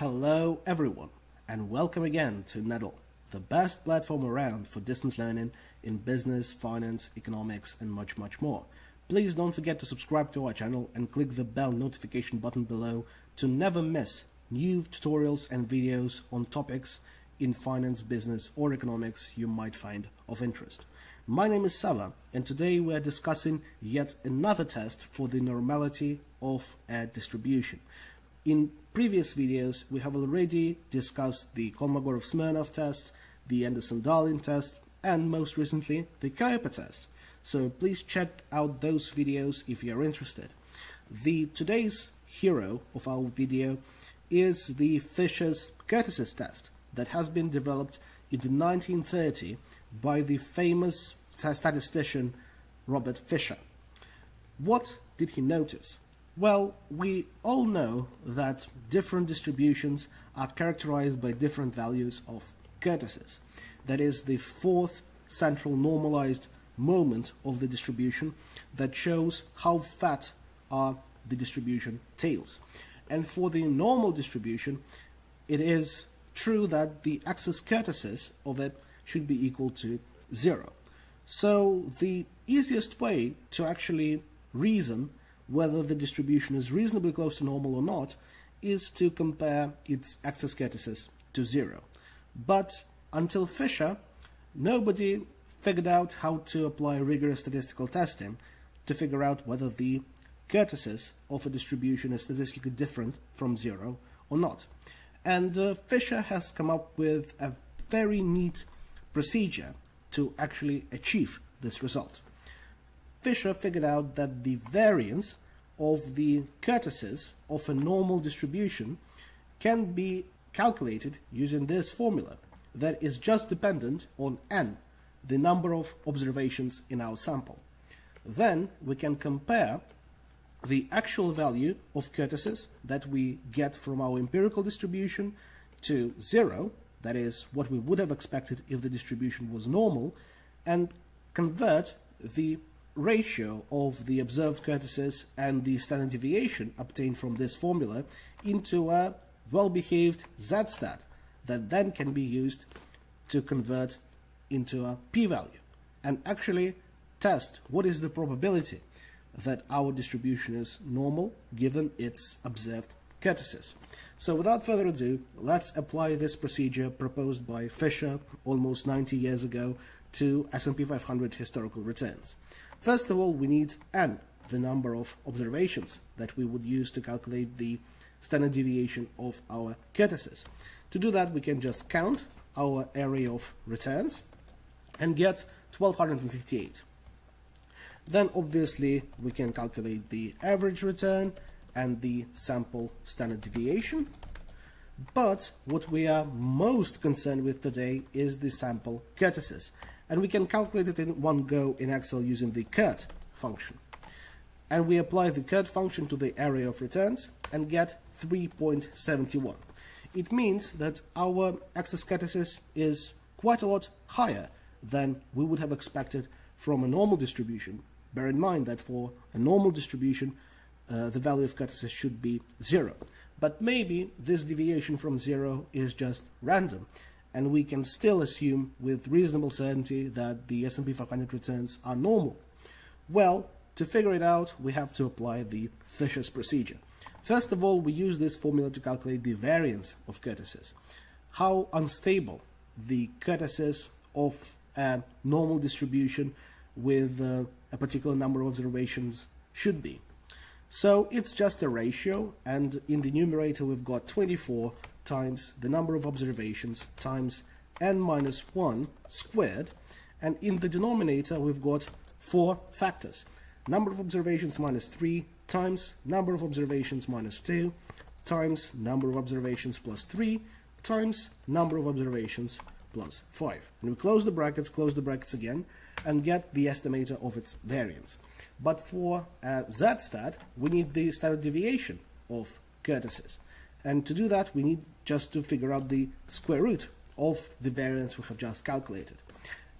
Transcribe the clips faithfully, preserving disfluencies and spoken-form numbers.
Hello everyone, and welcome again to N E D L, the best platform around for distance learning in business, finance, economics, and much much more. Please don't forget to subscribe to our channel and click the bell notification button below to never miss new tutorials and videos on topics in finance, business, or economics you might find of interest. My name is Sava, and today we are discussing yet another test for the normality of a distribution. In previous videos, we have already discussed the Kolmogorov-Smirnov test, the Anderson-Darling test, and most recently, the Kuiper test. So please check out those videos if you are interested. The today's hero of our video is the Fisher's kurtosis test that has been developed in nineteen thirty by the famous statistician Robert Fisher. What did he notice? Well, we all know that different distributions are characterized by different values of kurtosis. That is the fourth central normalized moment of the distribution that shows how fat are the distribution tails. And for the normal distribution, it is true that the axis kurtosis of it should be equal to zero. So the easiest way to actually reason whether the distribution is reasonably close to normal or not is to compare its axis kurtosis to zero. But until Fisher, nobody figured out how to apply rigorous statistical testing to figure out whether the kurtosis of a distribution is statistically different from zero or not. And uh, Fisher has come up with a very neat procedure to actually achieve this result. Fisher figured out that the variance of the kurtosis of a normal distribution can be calculated using this formula that is just dependent on n, the number of observations in our sample. Then we can compare the actual value of kurtosis that we get from our empirical distribution to zero, that is what we would have expected if the distribution was normal, and convert the ratio of the observed kurtosis and the standard deviation obtained from this formula into a well-behaved z-stat that then can be used to convert into a p-value and actually test what is the probability that our distribution is normal given its observed kurtosis. So without further ado, let's apply this procedure proposed by Fisher almost ninety years ago to S and P five hundred historical returns. First of all, we need n, the number of observations that we would use to calculate the standard deviation of our kurtosis. To do that, we can just count our array of returns and get one thousand two hundred fifty-eight. Then obviously we can calculate the average return and the sample standard deviation, but what we are most concerned with today is the sample kurtosis. And we can calculate it in one go in Excel using the KURT function. And we apply the KURT function to the array of returns and get three point seven one. It means that our axis kurtosis is quite a lot higher than we would have expected from a normal distribution. Bear in mind that for a normal distribution, uh, the value of kurtosis should be zero. But maybe this deviation from zero is just random, and we can still assume with reasonable certainty that the S and P five hundred returns are normal. Well, to figure it out, we have to apply the Fisher's procedure. First of all, we use this formula to calculate the variance of kurtosis, how unstable the kurtosis of a normal distribution with uh, a particular number of observations should be. So it's just a ratio, and in the numerator we've got twenty-four times the number of observations times n minus one squared, and in the denominator we've got four factors: number of observations minus three times number of observations minus two times number of observations plus three times number of observations plus five. And we close the brackets, close the brackets again, and get the estimator of its variance. But for uh, z-stat, we need the standard deviation of kurtosis. And to do that, we need just to figure out the square root of the variance we have just calculated.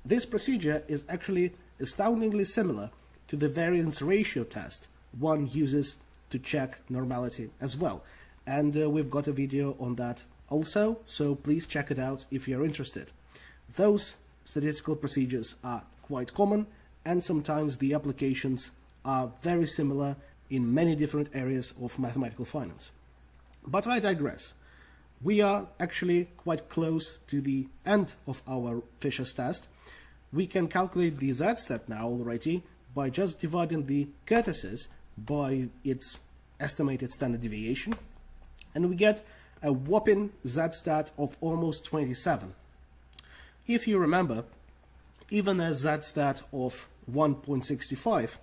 This procedure is actually astoundingly similar to the variance ratio test one uses to check normality as well. and uh, we've got a video on that also, so please check it out if you're interested. Those statistical procedures are quite common, and sometimes the applications are very similar in many different areas of mathematical finance. But I digress. We are actually quite close to the end of our Fisher's test. We can calculate the z-step now already by just dividing the kurtosis by its estimated standard deviation, and we get a whopping z-stat of almost twenty-seven. If you remember, even a z-stat of one point six five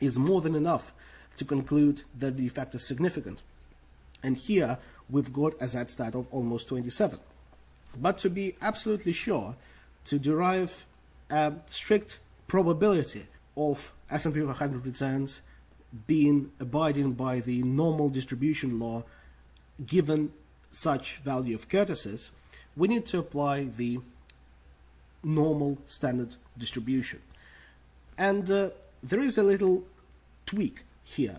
is more than enough to conclude that the effect is significant. And here we've got a z-stat of almost twenty-seven. But to be absolutely sure, to derive a strict probability of S and P five hundred returns being abiding by the normal distribution law given such value of kurtosis, we need to apply the normal standard distribution. And uh, there is a little tweak here,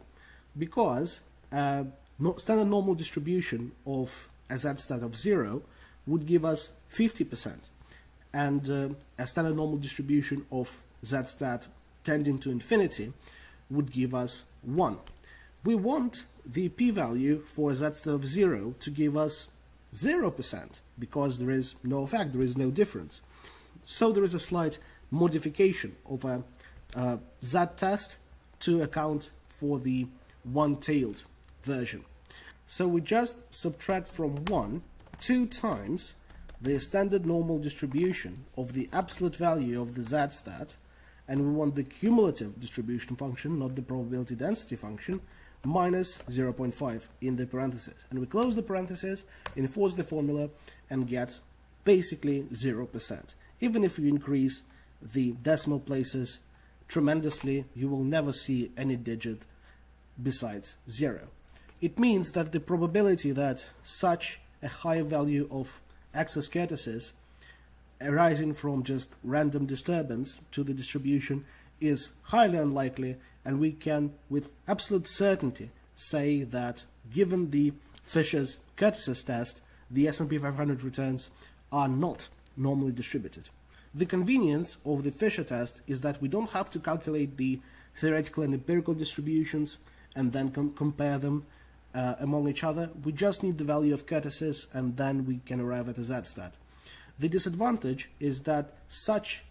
because uh, no, standard normal distribution of a z-stat of zero would give us fifty percent, and uh, a standard normal distribution of z-stat tending to infinity would give us one. We want the p-value for a z-stat of zero to give us zero percent, because there is no effect, there is no difference. So there is a slight modification of a uh, z-test to account for the one-tailed version. So we just subtract from one two times the standard normal distribution of the absolute value of the z-stat, and we want the cumulative distribution function, not the probability density function, minus zero point five in the parentheses. And we close the parentheses, enforce the formula, and get basically zero percent. Even if you increase the decimal places tremendously, you will never see any digit besides zero. It means that the probability that such a high value of excess kurtosis arising from just random disturbance to the distribution is highly unlikely, and we can with absolute certainty say that given the Fisher's kurtosis test, the S and P five hundred returns are not normally distributed. The convenience of the Fisher test is that we don't have to calculate the theoretical and empirical distributions and then com compare them uh, among each other. We just need the value of kurtosis, and then we can arrive at a z-stat. The disadvantage is that such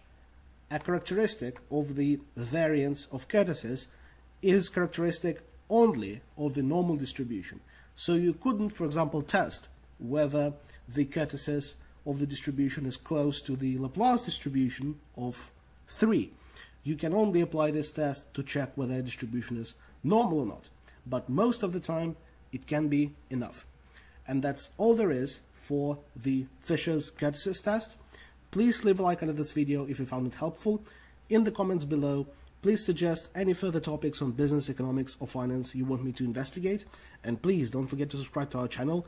a characteristic of the variance of kurtosis is characteristic only of the normal distribution. So you couldn't, for example, test whether the kurtosis of the distribution is close to the Laplace distribution of three. You can only apply this test to check whether a distribution is normal or not, but most of the time it can be enough. And that's all there is for the Fisher's kurtosis test. Please leave a like under this video if you found it helpful. In the comments below, please suggest any further topics on business, economics, or finance you want me to investigate, and please don't forget to subscribe to our channel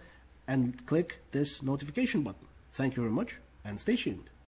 and click this notification button. Thank you very much, and stay tuned.